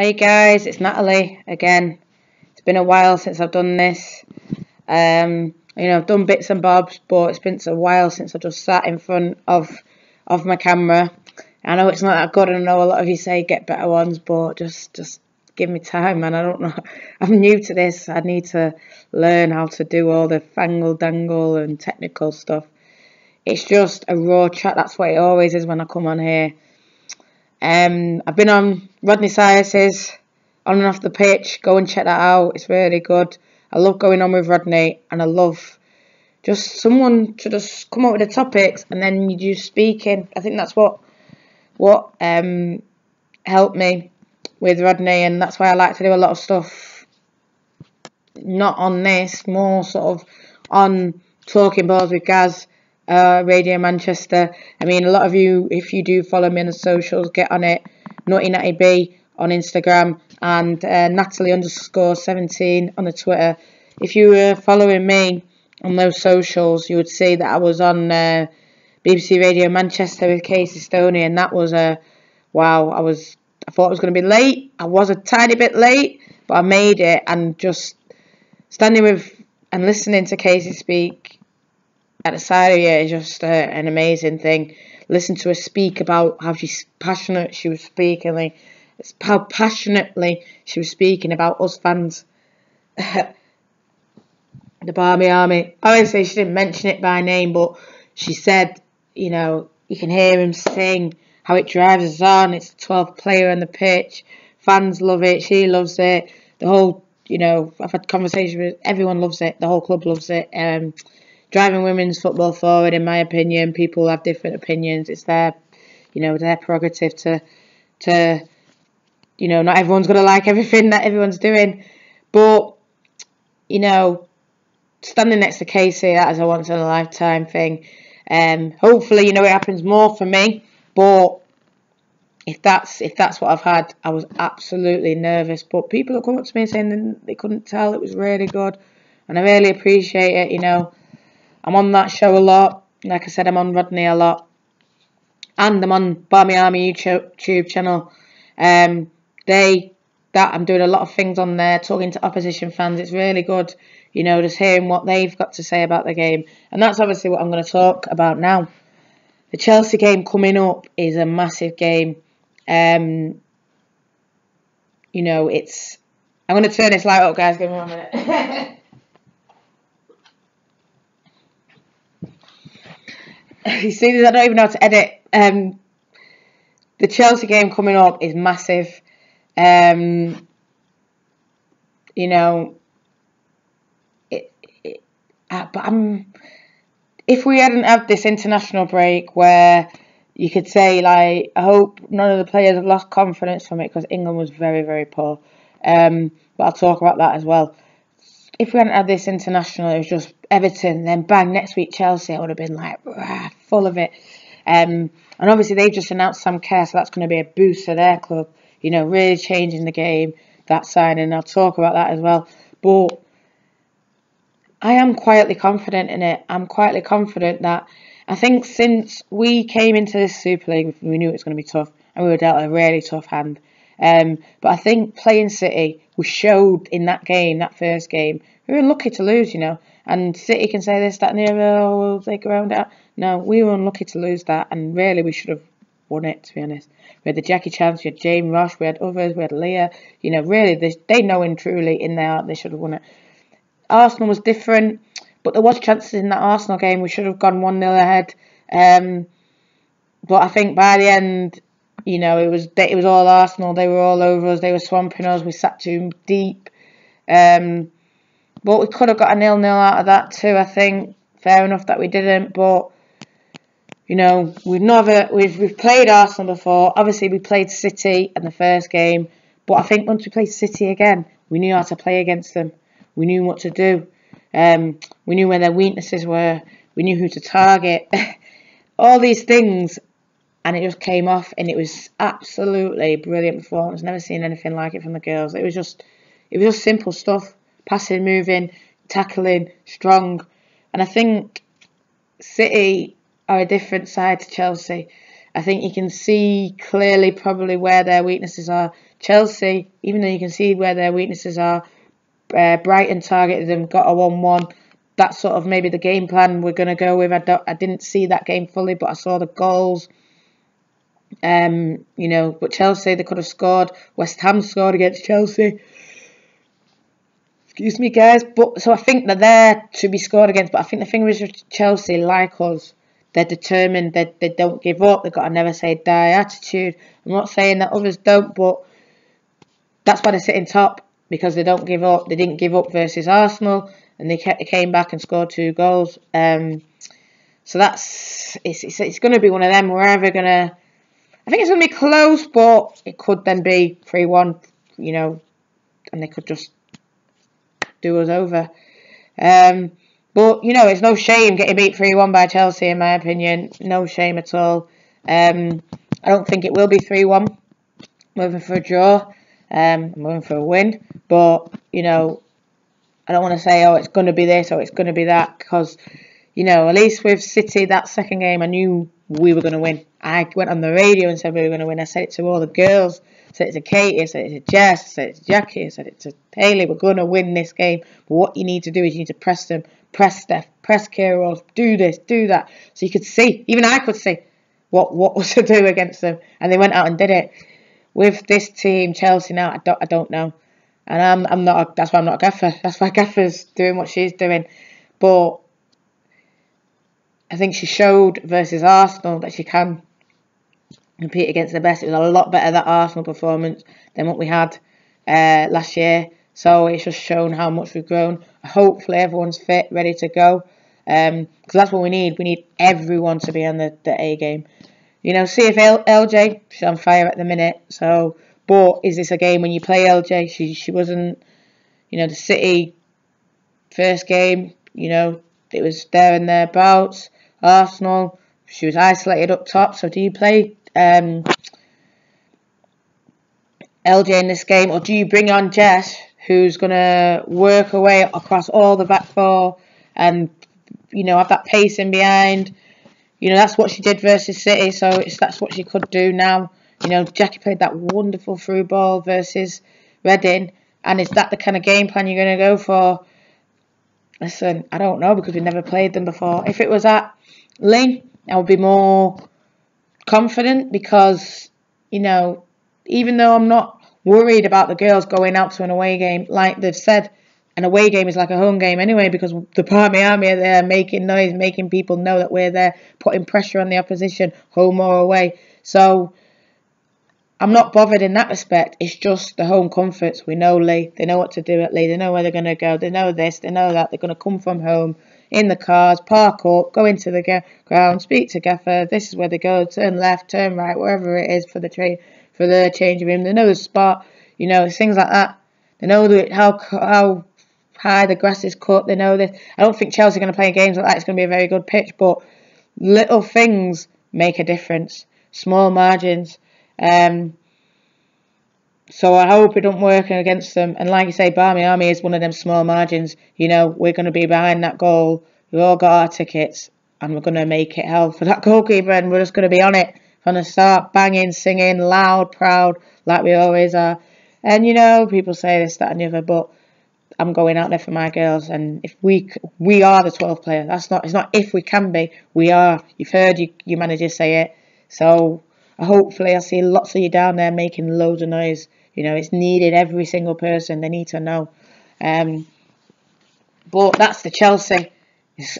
Hey guys, it's Natalie again. It's been a while since I've done this. I've done bits and bobs, but it's been a while since I just sat in front of my camera. I know it's not that good, and I know a lot of you say get better ones, but just give me time, man. I don't know. I'm new to this. I need to learn how to do all the fangle dangle and technical stuff. It's just a raw chat. That's what it always is when I come on here. I've been on Rodney Sias's On and Off the Pitch. Go and check that out. It's really good. I love going on with Rodney, and I love just someone to just come up with the topics and then you do speaking. I think that's what helped me with Rodney, and that's why I like to do a lot of stuff not on this, more sort of on Talking Balls with Gaz, Radio Manchester. I mean, a lot of you, if you do follow me on the socials, get on it. Naughty Naughty B on Instagram, and Natalie_17 on the Twitter. If you were following me on those socials, you would see that I was on BBC Radio Manchester with Casey Stoney, and that was a wow. I thought I was going to be late. I was a tiny bit late, but I made it. And just standing with and listening to Casey speak at the side of you is just an amazing thing. Listen to her speak about how passionately she was speaking about us fans, the Barmy Army. Obviously, she didn't mention it by name, but she said, you know, you can hear him sing, how it drives us on. It's the 12th player on the pitch. Fans love it. She loves it. The whole, I've had conversations with everyone loves it. The whole club loves it. Driving women's football forward, in my opinion. People have different opinions. It's their, their prerogative to not everyone's going to like everything that everyone's doing. But, standing next to Casey, that is a once in a lifetime thing. Hopefully, it happens more for me. But if that's what I've had, I was absolutely nervous. But people have come up to me and saying they couldn't tell. It was really good, and I really appreciate it. I'm on that show a lot. Like I said, I'm on Rodney a lot, and I'm on Barmy Army YouTube channel. I'm doing a lot of things on there, talking to opposition fans. It's really good, just hearing what they've got to say about the game, and that's obviously what I'm going to talk about now. The Chelsea game coming up is a massive game. I'm going to turn this light up, guys. Give me 1 minute. You see this? I don't even know how to edit. The Chelsea game coming up is massive. If we hadn't had this international break, where you could say, like, I hope none of the players have lost confidence from it, because England was very, very poor. But I'll talk about that as well. If we hadn't had this international, it was just Everton, then bang, next week Chelsea. I would have been like, full of it. And obviously they've just announced Sam Kerr, so that's going to be a boost for their club. Really changing the game, that signing. I'll talk about that as well. But I am quietly confident in it. I'm quietly confident that I think since we came into this Super League, we knew it was going to be tough, and we were dealt a really tough hand. But I think playing City, we showed in that game, that first game, we were unlucky to lose, And City can say this, that, and the other, oh, they ground it out. No, we were unlucky to lose that, and really we should have won it, to be honest. We had the Jackie chance, we had Jamie Rush, we had others, we had Leah. Really, they know him truly in their heart, they should have won it. Arsenal was different, but there was chances in that Arsenal game. We should have gone 1-0 ahead, but I think by the end, it was all Arsenal. They were all over us. They were swamping us. We sat too deep, but we could have got a 0-0 out of that too. I think fair enough that we didn't, but we've played Arsenal before. Obviously, we played City in the first game, but I think once we played City again, we knew how to play against them. We knew what to do. We knew where their weaknesses were. We knew who to target. All these things. And it just came off. And it was absolutely brilliant performance. Never seen anything like it from the girls. It was just simple stuff. Passing, moving, tackling, strong. And I think City are a different side to Chelsea. I think you can see clearly probably where their weaknesses are. Chelsea, even though you can see where their weaknesses are, Brighton targeted them, got a 1-1. That's sort of maybe the game plan we're going to go with. I didn't see that game fully, but I saw the goals. You know, but Chelsea, they could have scored. West Ham scored against Chelsea. Excuse me, guys. But so I think they're there to be scored against. But I think the thing is with Chelsea, like us, they're determined. They don't give up. They've got a never say die attitude. I'm not saying that others don't, but that's why they're sitting top, because they don't give up. They didn't give up versus Arsenal, and they came back and scored 2 goals. So that's it's going to be one of them. We're either going to, I think it's going to be close, but it could then be 3-1, you know, and they could just do us over. But, you know, it's no shame getting beat 3-1 by Chelsea, in my opinion. No shame at all. I don't think it will be 3-1. Moving for a draw. I'm moving for a win. But, you know, I don't want to say, oh, it's going to be this or it's going to be that. Because, you know, at least with City, that second game, I knew we were going to win. I went on the radio and said we were going to win. I said it to all the girls. I said it to Katie. I said it to Jess. I said it to Jackie. I said it to Hayley. We're going to win this game. But what you need to do is you need to press them. Press Steph. Press Keira Walsh. Do this. Do that. So you could see. Even I could see what was to do against them. And they went out and did it. With this team, Chelsea now, I don't know. And I'm not. That's why I'm not a gaffer. That's why Gaffer's doing what she's doing. But I think she showed versus Arsenal that she can compete against the best. It was a lot better, that Arsenal performance, than what we had last year. So it's just shown how much we've grown. Hopefully everyone's fit, ready to go. Because that's what we need. We need everyone to be on the A game. You know, CFL LJ, she's on fire at the minute. So, but is this a game when you play LJ? She wasn't, you know, the City first game, you know, it was there and thereabouts. Arsenal, she was isolated up top. So do you play LJ in this game, or do you bring on Jess, who's going to work her way across all the back four and, you know, have that pace in behind? You know, that's what she did versus City, so that's what she could do now. You know, Jackie played that wonderful through ball versus Reading, and is that the kind of game plan you're going to go for? Listen, I don't know, because we've never played them before. If it was at Lee, I would be more confident, because, you know, even though I'm not worried about the girls going out to an away game, like they've said, an away game is like a home game anyway, because the Palmy Army are there making noise, making people know that we're there, putting pressure on the opposition, home or away. So I'm not bothered in that respect. It's just the home comforts. We know Lee. They know what to do at Lee. They know where they're going to go. They know this. They know that. They're going to come from home, in the cars, park up, go into the ground, speak to Gaffer. This is where they go. Turn left, turn right, wherever it is for the train, for the changing room. They know the spot. You know, things like that. They know how high the grass is cut. They know this. I don't think Chelsea are going to play games like that. It's going to be a very good pitch, but little things make a difference. Small margins. So I hope it don't work against them. And like you say, Barmy Army is one of them small margins. You know, we're going to be behind that goal. We've all got our tickets, and we're going to make it hell for that goalkeeper, and we're just going to be on it from the start, banging, singing, loud, proud, like we always are. And, you know, people say this, that and the other, but I'm going out there for my girls. And if we are the 12th player. That's not, it's not if we can be, we are. You've heard your manager say it. So hopefully I see lots of you down there making loads of noise. You know, it's needed, every single person. They need to know. But that's the Chelsea.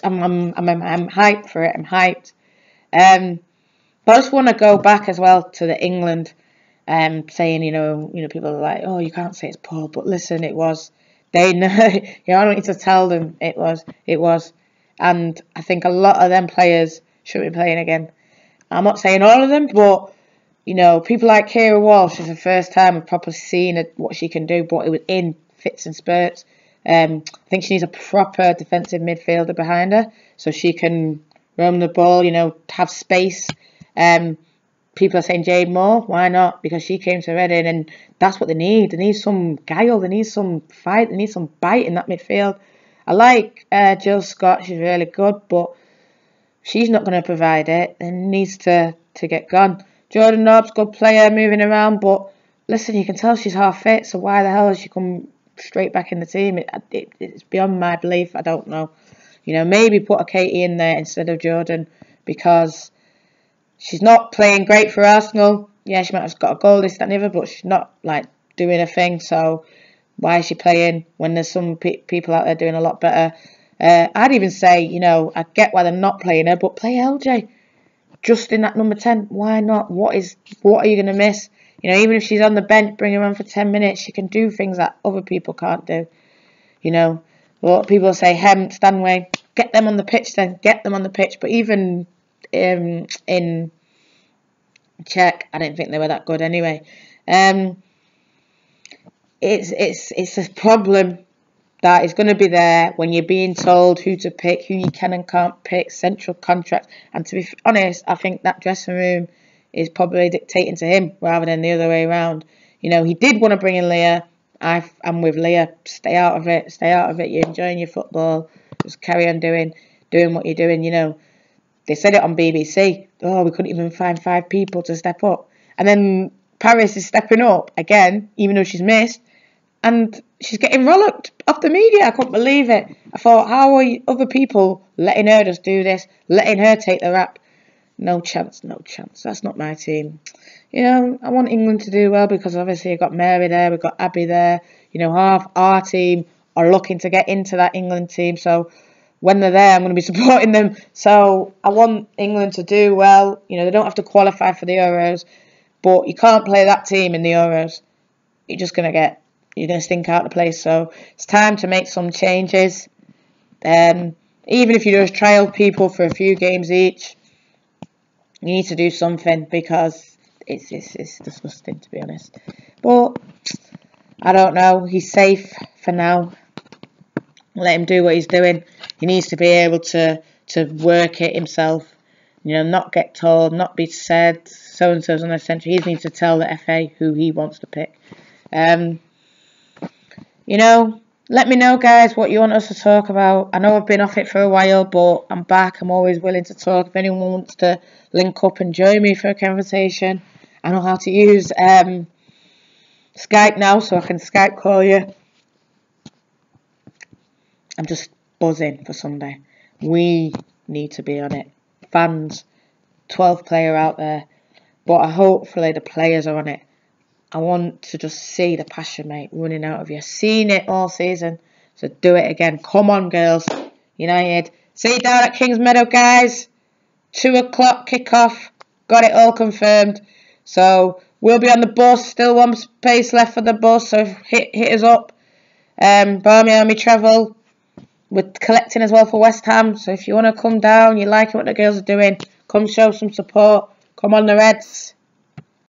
I'm hyped for it. I'm hyped. But I just want to go back as well to the England, saying, you know, people are like, oh, you can't say it's poor, but listen, it was. They know. You know, I don't need to tell them it was. It was. And I think a lot of them players should be playing again. I'm not saying all of them, but, you know, people like Keira Walsh, is the first time I've properly seen what she can do, but it was in fits and spurts. I think she needs a proper defensive midfielder behind her, so she can roam the ball, you know, have space. People are saying Jade Moore, why not? Because she came to Reading, and that's what they need. They need some guile, they need some fight, they need some bite in that midfield. I like Jill Scott, she's really good, but she's not going to provide it, and needs to to get gone. Jordan Nobbs, good player, moving around, but listen, you can tell she's half fit, so why the hell has she come straight back in the team? It's beyond my belief. I don't know. You know, maybe put a Katie in there instead of Jordan, because she's not playing great for Arsenal. Yeah, she might have got a goal, this, that, and the other, but she's not, like, doing a thing, so why is she playing when there's some people out there doing a lot better? I'd even say, you know, I get why they're not playing her, but play LJ. Just in that number 10, why not? What are you going to miss? You know, even if she's on the bench, bring her on for 10 minutes. She can do things that other people can't do. You know, a lot of people say, Stanway, get them on the pitch then. Get them on the pitch. But even in Czech, I didn't think they were that good anyway. It's a problem that is going to be there when you're being told who to pick, who you can and can't pick, central contracts. And to be honest, I think that dressing room is probably dictating to him rather than the other way around. You know, he did want to bring in Leah. I'm with Leah. Stay out of it. Stay out of it. You're enjoying your football. Just carry on doing what you're doing, you know. They said it on BBC. Oh, we couldn't even find 5 people to step up. And then Paris is stepping up again, even though she's missed. And she's getting rollicked off the media. I couldn't believe it. I thought, how are other people letting her just do this, letting her take the rap? No chance, no chance. That's not my team. You know, I want England to do well because obviously I've got Mary there, we've got Abby there. You know, half our team are looking to get into that England team. So when they're there, I'm going to be supporting them. So I want England to do well. You know, they don't have to qualify for the Euros, but you can't play that team in the Euros. You're going to stink out the place. So it's time to make some changes. Even if you just trial people for a few games each, you need to do something because it's disgusting, to be honest. But I don't know. He's safe for now. Let him do what he's doing. He needs to be able to work it himself. You know, not get told, not be said, so-and-so's on the centre. He needs to tell the FA who he wants to pick. You know, let me know, guys, what you want us to talk about. I know I've been off it for a while, but I'm back. I'm always willing to talk. If anyone wants to link up and join me for a conversation, I know how to use Skype now, so I can Skype call you. I'm just buzzing for Sunday. We need to be on it. Fans, 12 player out there, but hopefully the players are on it. I want to just see the passion, mate, running out of you. Seen it all season, so do it again. Come on, girls. United. See you down at King's Meadow, guys. 2 o'clock kickoff. Got it all confirmed. So we'll be on the bus. Still one space left for the bus, so hit us up. Barmy Army Travel. We're collecting as well for West Ham, so if you want to come down, you like what the girls are doing, come show some support. Come on, the Reds.